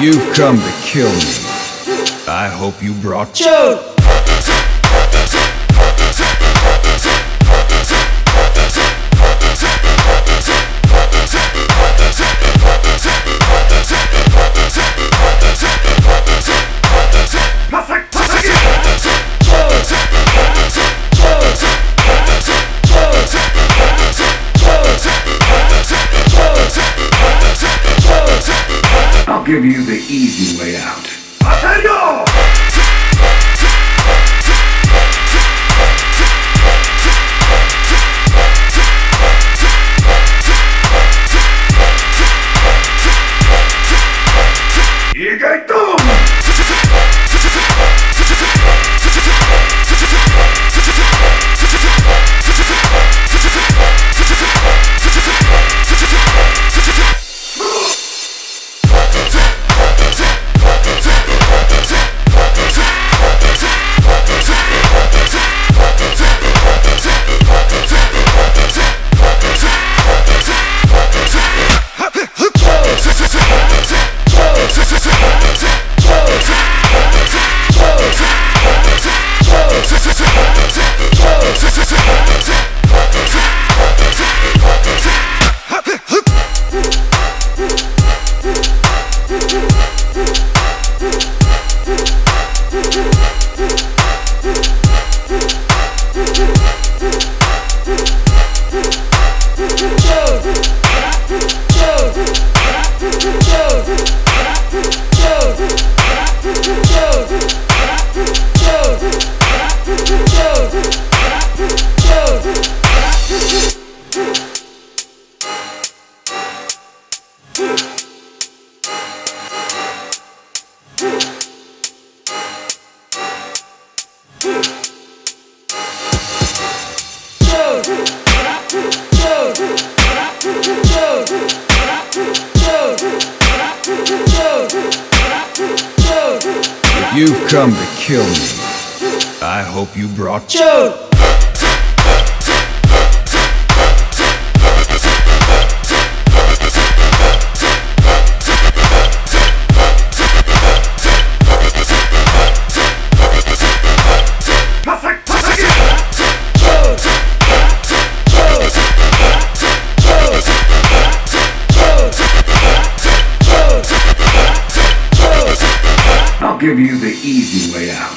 You've come to kill me. I hope you brought Joe. Give you the easy way out. You've come to kill me. I hope you brought Joe. Give you the easy way out.